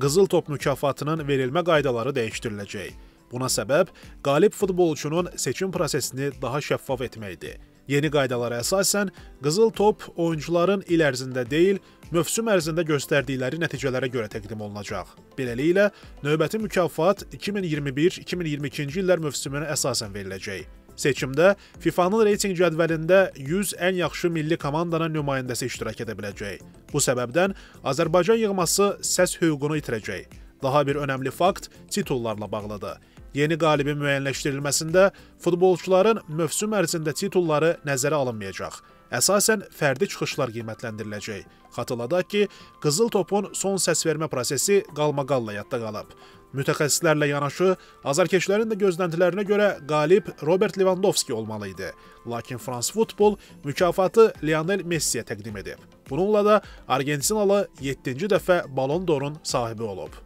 Qızıl Top mükafatının verilmə qaydaları dəyişdiriləcək. Buna səbəb qalib futbolçunun seçim prosesini daha şəffaf etməkdir. Yeni qaydalara əsasən Qızıl Top oyuncuların il ərzində deyil, mövsüm ərzində göstərdikləri nəticələrə görə təqdim olunacaq. Beləliklə, növbəti mükafat 2021-2022-ci illər mövsümünə əsasən veriləcək. Seçimdə FIFA'nın reyting cədvəlində 100 ən yaxşı milli komandanın nümayəndəsi iştirak edə biləcək. Bu səbəbdən Azərbaycan yığması səs hüququnu itirəcək. Daha bir önəmli fakt titullarla bağlıdır. Yeni qalibin müəyyənləşdirilməsində futbolçuların mövsüm ərzində titulları nəzərə alınmayacaq. Əsasən fərdi çıxışlar qiymətləndiriləcək. Xatırladaq ki, Qızıl Topun son səsvermə prosesi qalmaqalla yadda qalıb. Mütəxəssislərlə yanaşı, azarkeşlərin də gözləntilərinə görə qalib Robert Lewandowski olmalı idi. Lakin Fransız futbol mükafatı Lionel Messi'yə təqdim edib. Bununla da Argentinalı 7-ci dəfə Ballon d'Or'un sahibi olub.